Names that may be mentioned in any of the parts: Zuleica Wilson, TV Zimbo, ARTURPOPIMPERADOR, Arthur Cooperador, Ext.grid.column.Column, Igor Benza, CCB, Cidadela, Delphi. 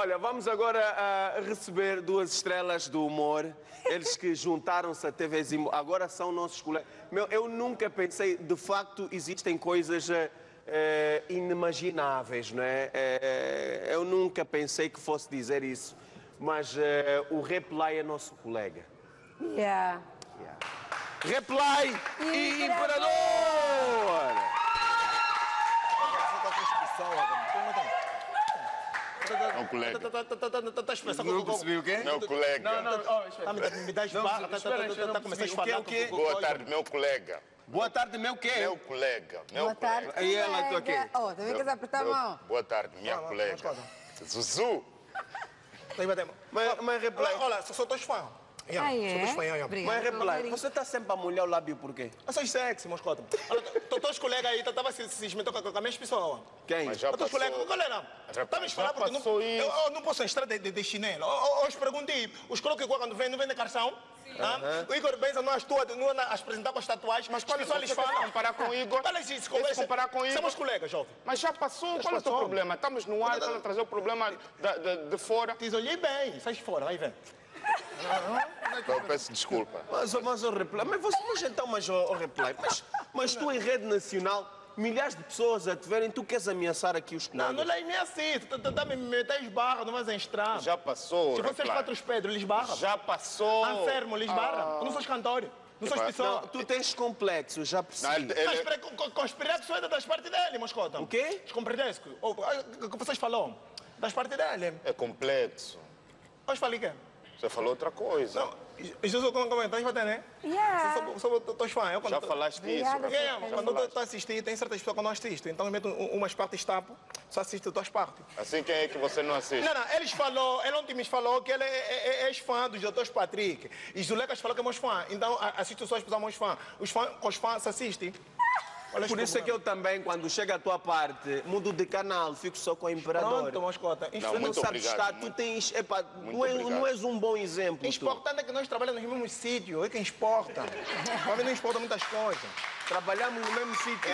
Olha, vamos agora receber duas estrelas do humor. Eles que juntaram-se à TV Zimbo, agora são nossos colegas. Meu, eu nunca pensei, de facto, existem coisas inimagináveis, não é? Eu nunca pensei que fosse dizer isso, mas o Replay é nosso colega. Yeah. Yeah. Replay e Imperador! É um colega. Não percebi o quê? Meu colega. Não, me dá esbarra. Tá começando a esfalar. Boa tarde, meu colega. Boa tarde, meu quê? Meu colega. Boa tarde, e ela, tu aqui? Oh, também queres apertar a mão? Boa tarde, minha colega. Zuzu. Mas Replay... Olha, sou teu fã. Sou teu fã. Mas Replay, você está sempre a molhar o lábio por quê? Eu sou sexy, moscota. Teus colegas aí estavam se esmentando com a minha pessoa. Quem? Mas já passou. Estava a esfalar porque eu não posso entrar de chinelo. Hoje perguntei, os colegas quando vêm, não vêm de carção? O Igor Benza não atua, não apresentar com as tatuagens, mas quando só eles falam. Comparar com o Igor. Comparar com o Igor. Somos colegas, jovem. Mas já passou. Qual é o teu problema? Estamos no ar para trazer o problema de fora. Diz, olhei bem, sai fora, vai ver. Eu peço desculpa. Mas o Replay, mas então, mas o Replay, mas tu em rede nacional. Milhares de pessoas a te verem, tu queres ameaçar aqui os colegas? Não, não é ameacei, me meter esbarra, não vais entrar. Já passou. Se vocês quatro os Pedro, lhes barra. Já passou. Anfermo, lhes barra. Tu não sou cantor, não sou pessoa. Tu tens complexo, já percebi. Conspirar que sou ainda das partes dele, mascota. O quê? Descompreendesco. O que vocês falam? Das partes dele. É complexo. Hoje falei quê? Você falou outra coisa. Jesus, como é? Estás batendo, né? Sou teu fã. Já falaste isso. Quando eu estou a assistir, tem certas pessoas que eu não assisto. Então eu meto umas partes tapo, só assisto duas partes. Assim quem é que você não assiste? Não, ele ontem me falou que ele é fã dos doutores Patrick. E Zuleica falou que é meus fã. Então assisto só as pessoas meus fã. Com os fãs assistem. Por isso é que eu também, quando chega a tua parte, mudo de canal, fico só com o Imperador. Pronto, mascota. Tu não sabes estar, tu tens... Epa, não és um bom exemplo. O importante é que nós trabalhamos no mesmo sítio, é quem exporta. Mas não exporta muitas coisas. Trabalhamos no mesmo sítio.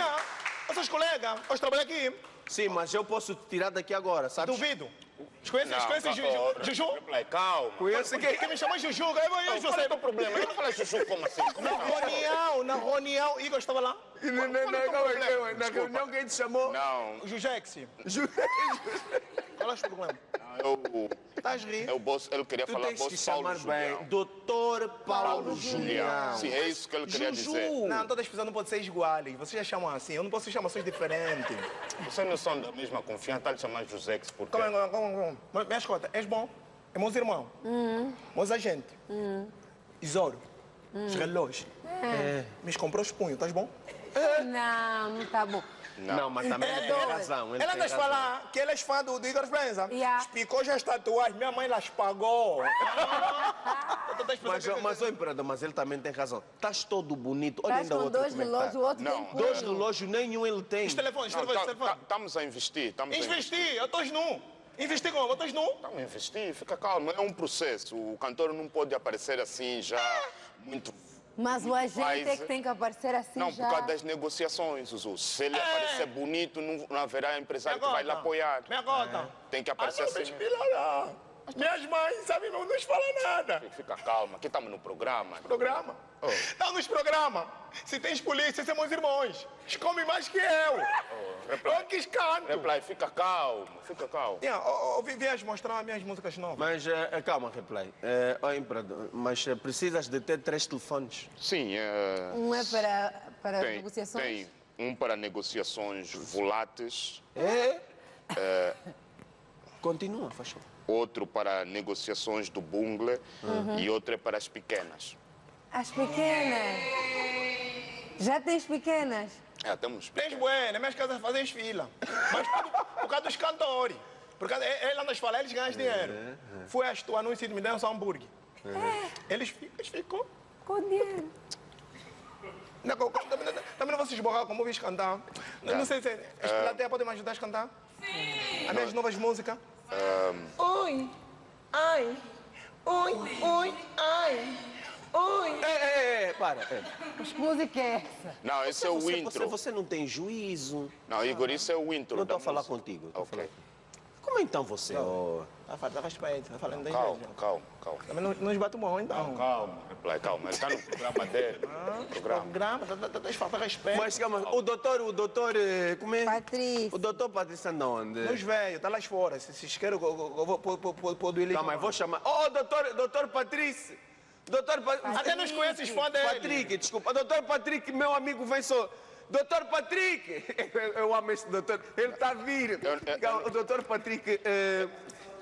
Vocês colegas, hoje trabalham aqui. Sim, mas eu posso te tirar daqui agora, sabes? Duvido. Conhece Juju? Calma. Conhece quem? Quem me chama Juju? Qual é o teu problema? Eu não falei Juju como assim? Na reunião, Igor estava lá. Na reunião quem te chamou? Não. Jujex. Qual é o problema? Estás rindo? Ele queria falar Boss Paulo Julião. Doutor Paulo Julião. Sim, é isso que ele queria dizer. Não, todas as pessoas não podem ser iguais. Vocês já chamam assim. Eu não posso chamar pessoas diferentes. Vocês não são da mesma confiança. Está a chamar Jujex por quê? Minha escota, és bom. É meus irmãos. Meus agentes. Tesouro. Os relógios. Me comprou os punhos, estás bom? Não, não está bom. Não, mas também ele tem razão. Ela está falar que ele é fã do Igor Benza. Explicou já as tatuagens, minha mãe las pagou. Mas o Imperador, mas ele também tem razão. Estás todo bonito. Olha ainda o outro. Dois relógios, o outro tem punho. Dois relógios, nenhum ele tem. Os telefones, estamos a investir. Investir, eu estou nu. Investir como? Vocês não? Então, investir, fica calmo, é um processo. O cantor não pode aparecer assim já muito. Mas o agente é que tem que aparecer assim já. Não, por causa das negociações, Zuzu. Se ele aparecer bonito, não haverá empresário que vai lhe apoiar. Minha conta. Tem que aparecer assim. Minhas mães, sabe, não nos falam nada. Fica calma, aqui estamos no programa. Programa? Estamos nos programa. Se tens polícia, são meus irmãos. Eles comem mais que eu. Eu que escanto. Replay, fica calmo, fica calmo. Vies mostrar minhas músicas novas. Mas, calma, Replay. Imperador, mas precisas de ter 3 telefones? Sim. Um é para negociações? Tem um para negociações voláteis. Continua, faz favor. Outro para negociações do bungle e outro é para as pequenas. As pequenas? Já tens pequenas? É, temos pequenas. Tens buenas, minhas casas fazem fila. Mas por causa dos cantores. Por causa, eles andam a falar, eles ganham dinheiro. Foi às tuas anúncios e me deram só hambúrguer. Eles ficam... Com dinheiro. Também não vou se esborrar como ouvis cantar. Não sei se... As plateia podem me ajudar a cantar? Sim! As minhas novas músicas. Oi, ai, oi, oi, ai, oi. Para. Mas que música é essa? Não, esse é o intro. Você não tem juízo. Não, Igor, isso é o intro. Não estou a falar contigo. Ok. Calma então você. Calma. Também não esbate o morro então. Calma. Ele está no programa dele. Programa, falta respeito. Mas calma, o doutor, como é? Patrícia. O doutor Patrícia anda onde? Nos velhos, está lá fora. Se querem, eu vou pôr do ilíquio. Tá, mas vou chamar. Ô, doutor Patrícia. Doutor Patrick. Até nos conheces, foda ele. Patrick, desculpa. Doutor Patrick, meu amigo, vem só. Doutor Patrick! Eu amo esse doutor. Ele está a vir. O doutor Patrick,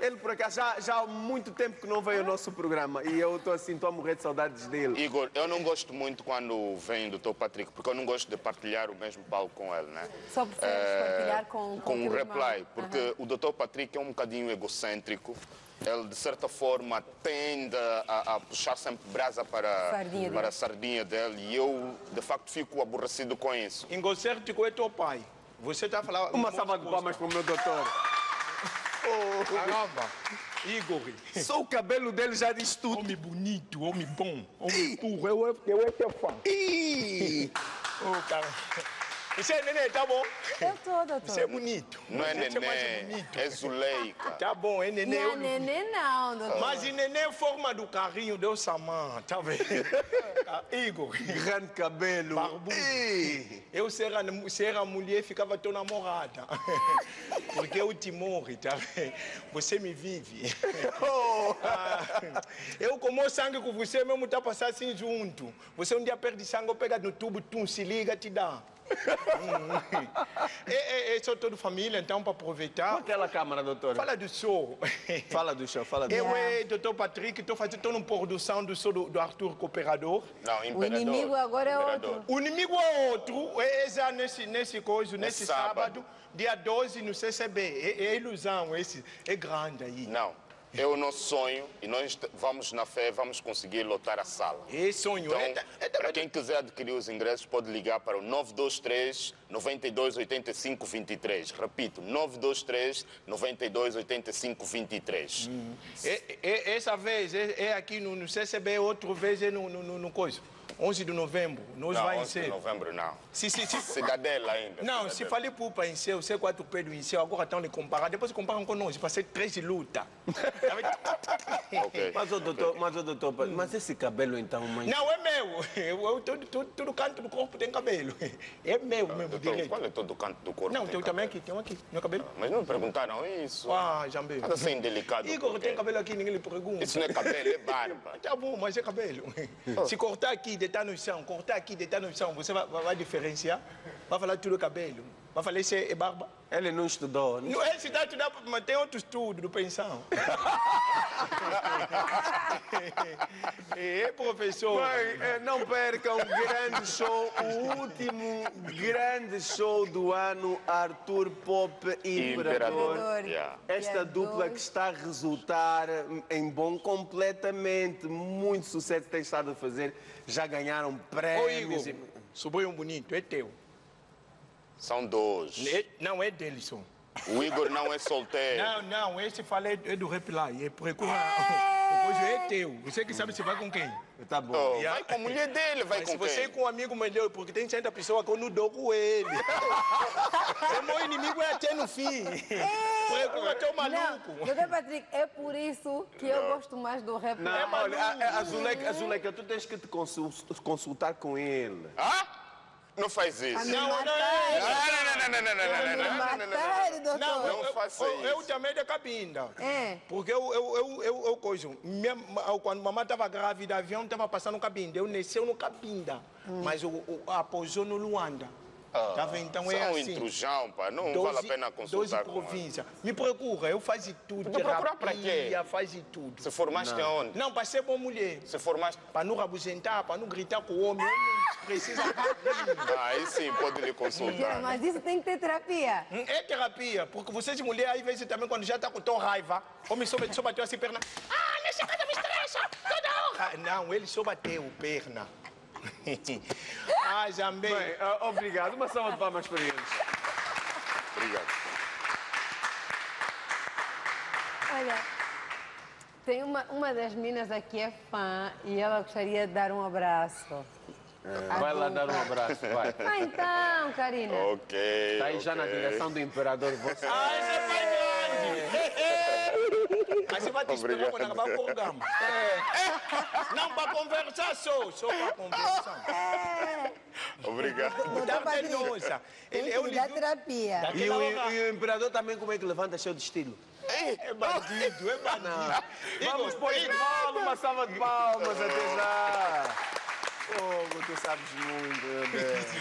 ele por acaso já há muito tempo que não veio ao nosso programa e eu estou assim, estou a morrer de saudades dele. Igor, eu não gosto muito quando vem o doutor Patrick, porque eu não gosto de partilhar o mesmo palco com ele, né? Só preferes partilhar com o Reply, porque o doutor Patrick é um bocadinho egocêntrico. Ele, de certa forma, tende a puxar sempre brasa para a sardinha dele. E eu, de facto, fico aborrecido com isso. Egocêntrico é teu pai. Você está a falar... Uma salva de palmas para o meu doutor. Caramba. Igor. Só o cabelo dele já diz tudo. Homem bonito, homem bom, homem puro. Eu é teu fã. Caramba. Isso é neném, tá bom? Eu tô, doutor. Isso é bonito. Não é neném, é Zuleica. Tá bom, é neném. Não é neném não, doutor. Mas neném é forma do carrinho de Ossamã, tá vendo? Igor. Grande cabelo. Barbudo. Eu, se era mulher, ficava teu namorada. Porque eu te morro, tá vendo? Você me vive. Eu como sangue com você, mesmo tá passando assim junto. Você um dia perde sangue, eu pego no tubo, tu se liga, te dá. Eu sou toda família, então, para aproveitar. Com aquela câmera, doutor. Fala do show. Eu, doutor Patrick, estou fazendo toda uma produção do show do Arthur Cooperador. Não, Imperador. O inimigo agora é outro. O inimigo é outro. É já nesse sábado, dia 12, no CCB. É ilusão, esse é grande aí. Não. É o nosso sonho e nós vamos na fé, vamos conseguir lotar a sala. É sonho. Então, para quem quiser adquirir os ingressos, pode ligar para o 923-9285-23. Repito, 923-9285-23. Essa vez é aqui no CCB, outra vez é no coisa. 11 de novembro, nós vamos em Seu. 11 de novembro, não. Cidadela ainda. Não, Cidadela. Se falei para em Seu, C4P do em Seu, agora estão a comparar, depois comparam com nós, passei 13 lutas. Okay. Mas, doutor, mas esse cabelo então, mãe? Não, é meu. Todo canto do corpo tem cabelo. É meu mesmo, direito. Qual é todo canto do corpo? Não, tem também aqui, tem um aqui, meu cabelo. Ah, mas não me perguntaram isso. Ah, Jambê. Está sendo delicado. Igor, tem cabelo aqui, ninguém lhe pergunta. Isso não é cabelo, é barba. Tá bom, mas é cabelo. Se cortar aqui, deitar no chão, você vai diferenciar, vai falar tudo o cabelo, vai falar isso é barba. Ele não estudou. Não, ele se dá estudar, mas tem outro estudo do pensão. Professor. Mas, não percam um grande show, o último grande show do ano, Arthur Pop e Imperador. Esta dupla que está a resultar em bom completamente, muito sucesso tem estado a fazer, já ganharam prêmios. Ô, Igor, sobrou um bonito, é teu. São dois. Não é dele, só. O Igor não é solteiro. Não, esse falei é do Reply. É por é teu. Você que sabe se vai com quem. Tá bom. Oh, vai com a mulher dele, vai mas com quem? Se você com um amigo melhor, porque tem certa pessoa que eu não dou com ele. O meu inimigo é até no fim. Porque eu tô maluco. Doutor Patrick, é por isso que eu gosto mais do Reply. Olha, Zuleica, tu tens que te consultar com ele. Ah? Não faz isso. Não faça isso. Eu também da cabinda. Porque eu coisa. Quando mamãe estava grávida, o avião estava passando no cabinda. Eu nasceu no cabinda. Mas aposou no Luanda. Tá vendo? Então é assim. São intrusão, pá. Não vale a pena consultar com ela. 12 províncias. Me procura, eu faço tudo. Tu procura pra quê? Faz tudo. Se formaste aonde? Não, para ser boa mulher. Se formaste... Para não rabuzentar, para não gritar com o homem. Precisa. Aí sim, pode lhe consultar. Mas isso tem que ter terapia. É terapia, porque vocês de mulher, às vezes também, quando já tá com tão raiva, homem só bateu assim, perna. Ah, minha chegada me estressa toda hora. Não, ele só bateu, perna. Ah, Jambê. Bem, obrigado. Uma salva de palmas para eles. Obrigado. Olha. Tem uma das minas aqui é fã e ela gostaria de dar um abraço. Vai lá dar um abraço, vai. Ah, então, Karina. Ok. Está aí já na direção do Imperador. Você... Ah, esse é pai grande! Assim vai te explicar quando acabar o programa. Não para conversar só para conversar. Obrigado. Ele da terapia. E o imperador também, como é que levanta cheio de estilo? É bandido. Vamos pôr em palma, uma salva de palmas, até já. Oh, tu sabes muito, meu Deus.